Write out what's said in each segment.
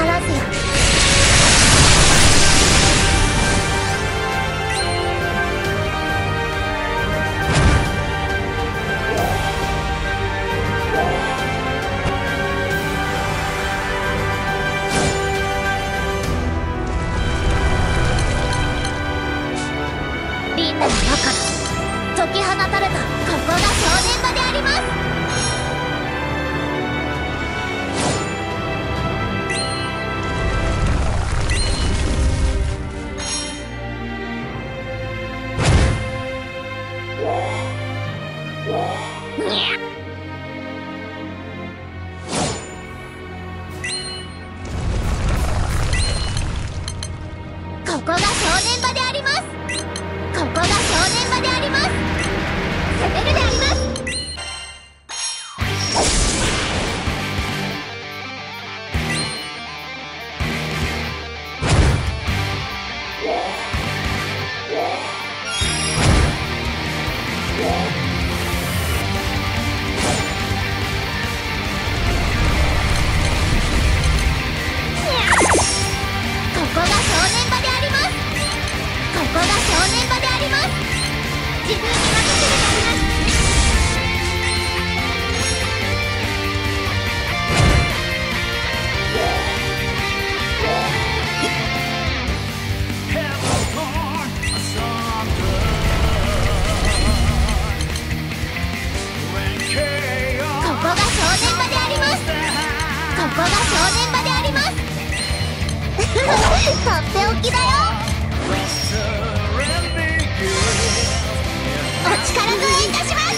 からずや。輪廻の輪から解き放たれたここが正念場であります。ここが正念場であります。ここが正念場であります。攻めるであります。ここが正念場であります。とっておきだよ。お力添えいたします。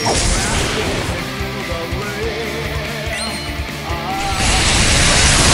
とっておきだよ。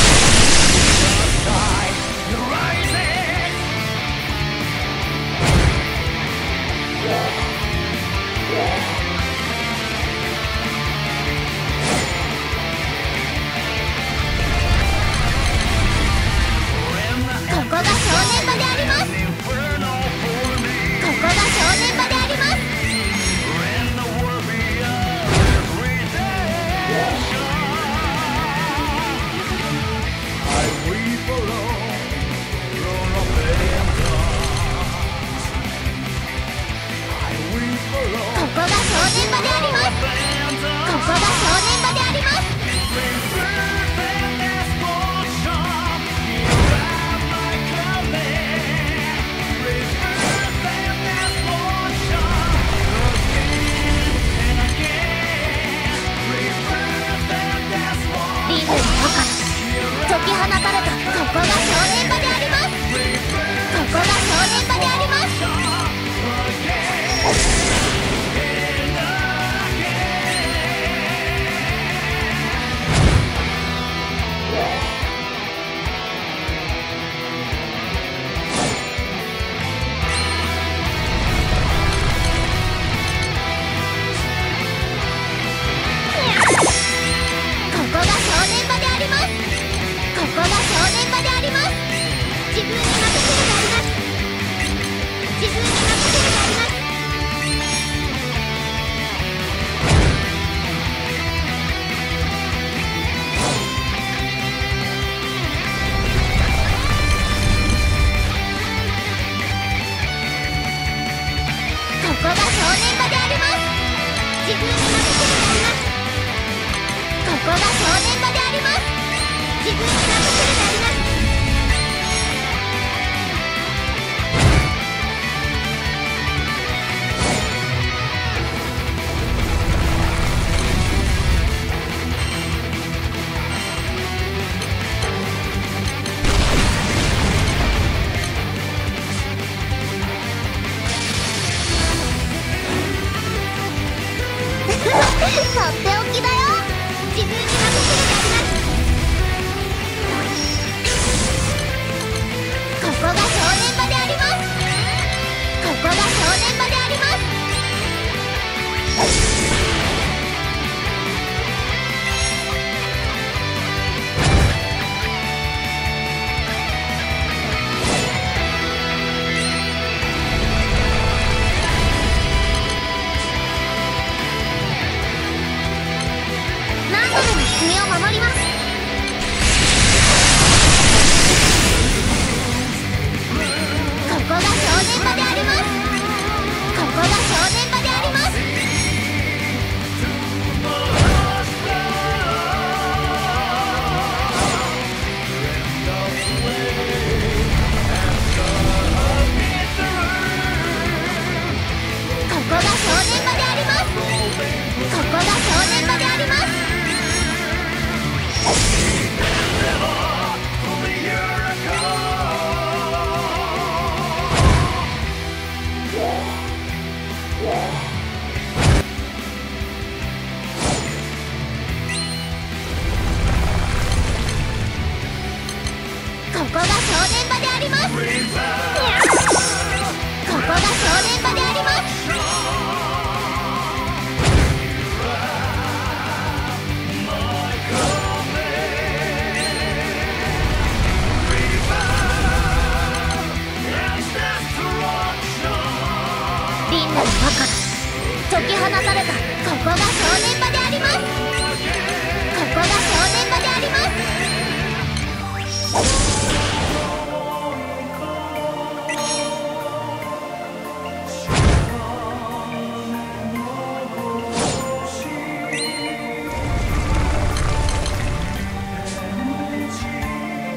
自分に任せるだけだ。こが正念場であります。ここが正念場であります。リンナの輪から解き放たれたここが正念場であります。ここが正念場であります。ここが正念場であります。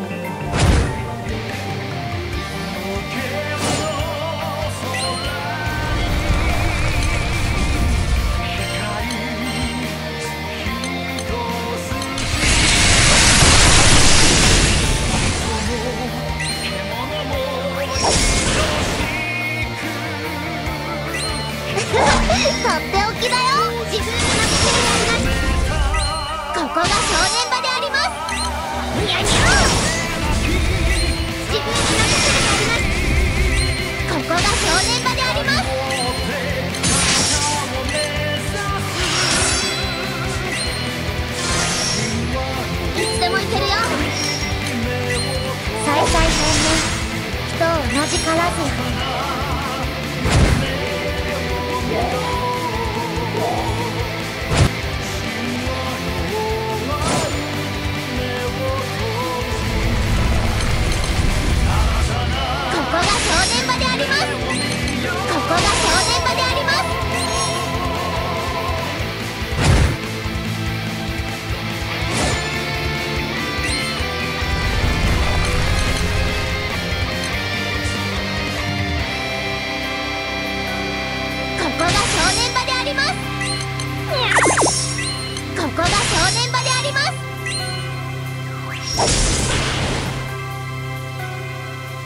ここが正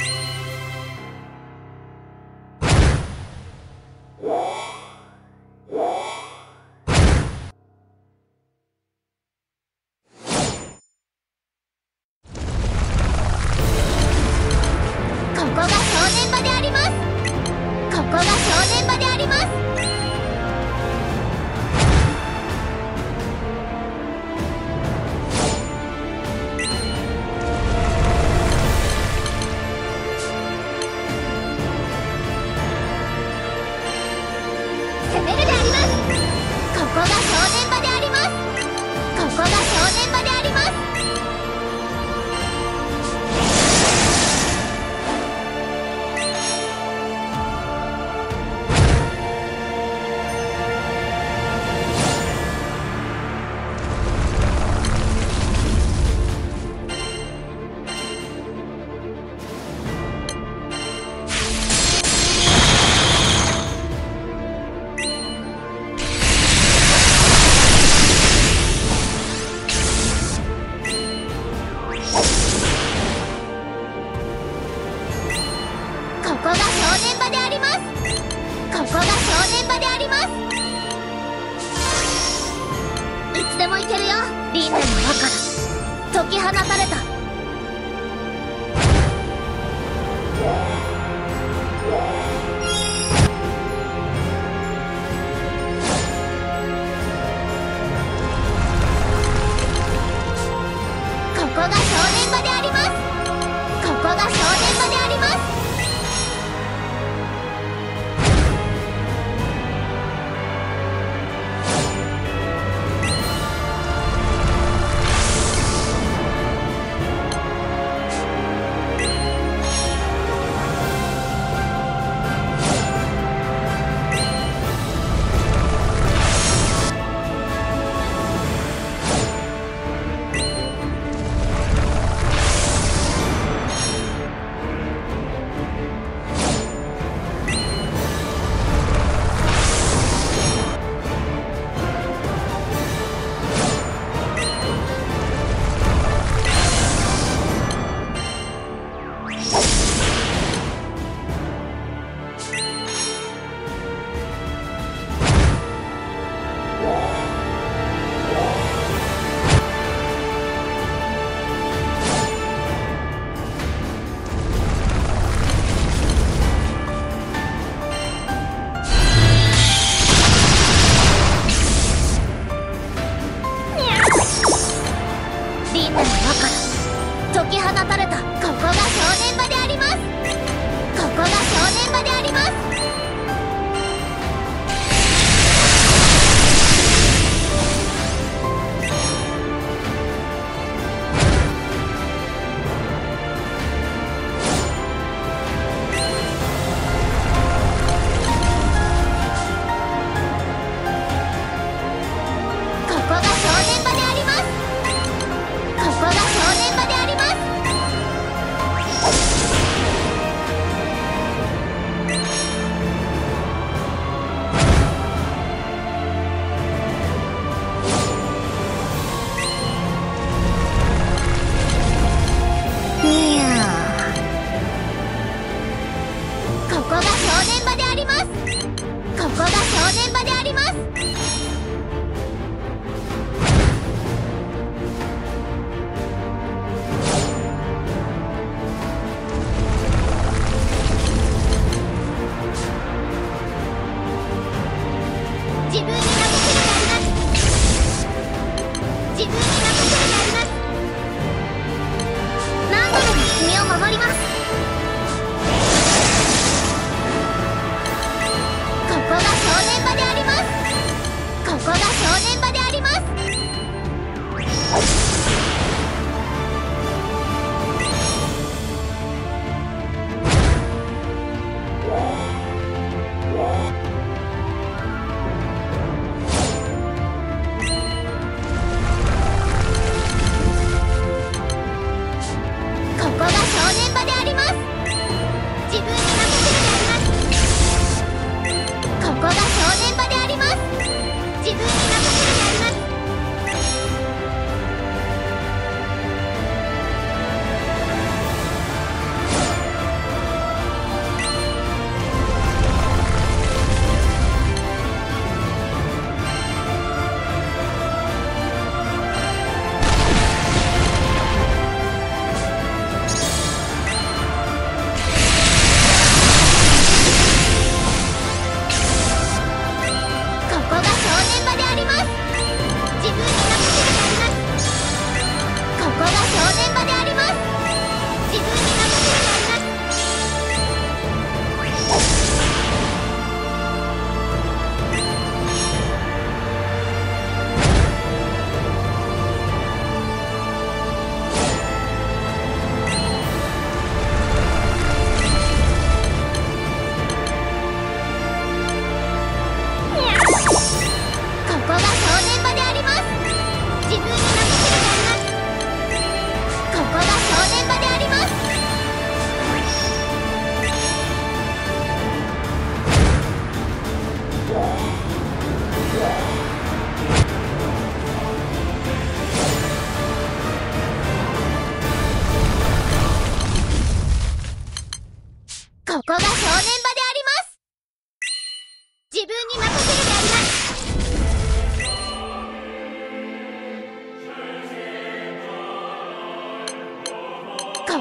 念場であります。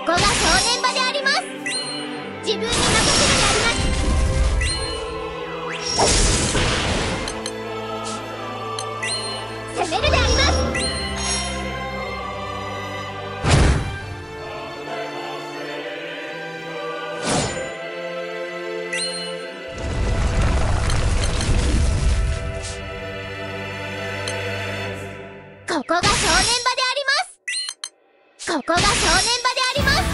こが正念場であります。自分に任せるであります。攻めるであります。ここが正念場であります。ここが正念場であります。ここが正念場であ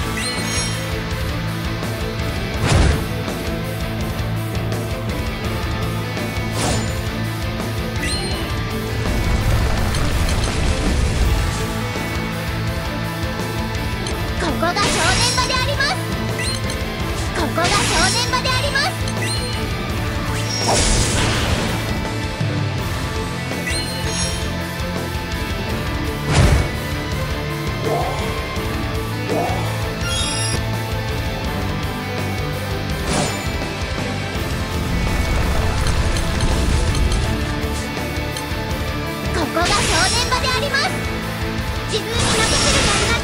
ります。ここが正念場であります。ここが正念場であります。自分に任せるであります。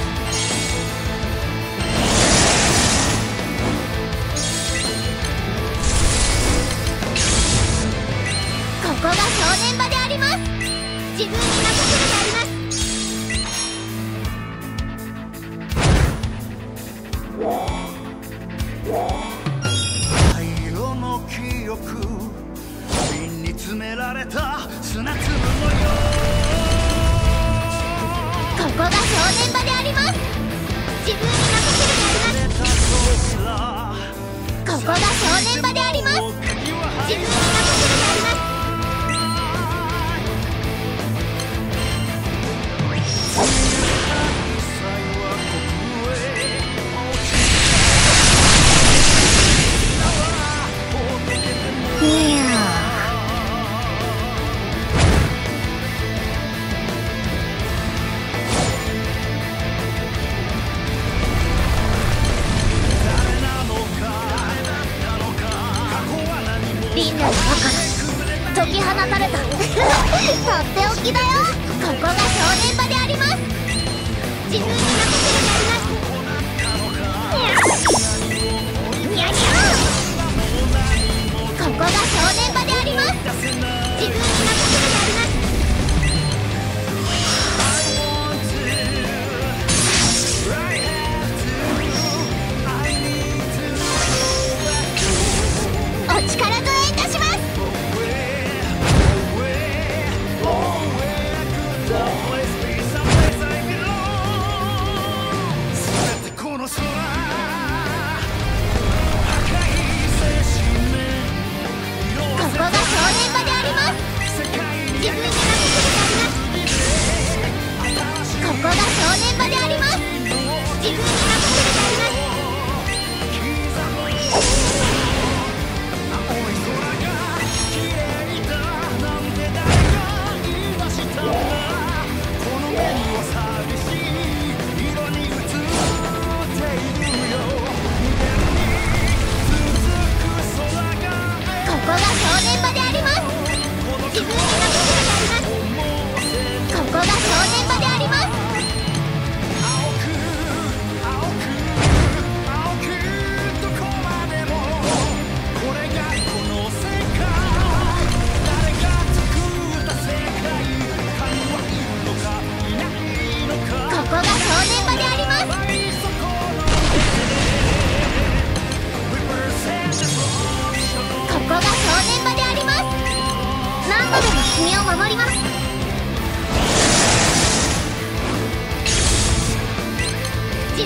ここが正念場であります。自分に任せるであります。ここが正念場であります。自分に任せるであります。ここが正念場であります。自分に任せるであります。いや解き放たれたとっておきだよ。ここが正念場であります。自分に任せるであります。にゃにゃにゃ。ここが正念場であります。自分に任せるであります。人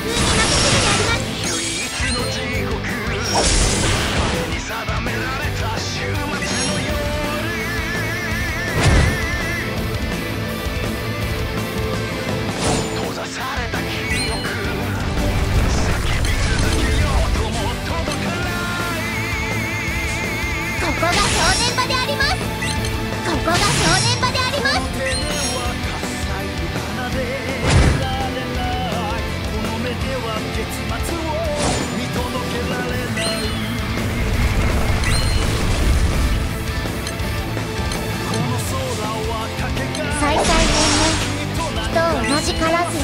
を同じからず。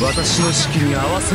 私の指揮に合わせ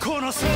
この空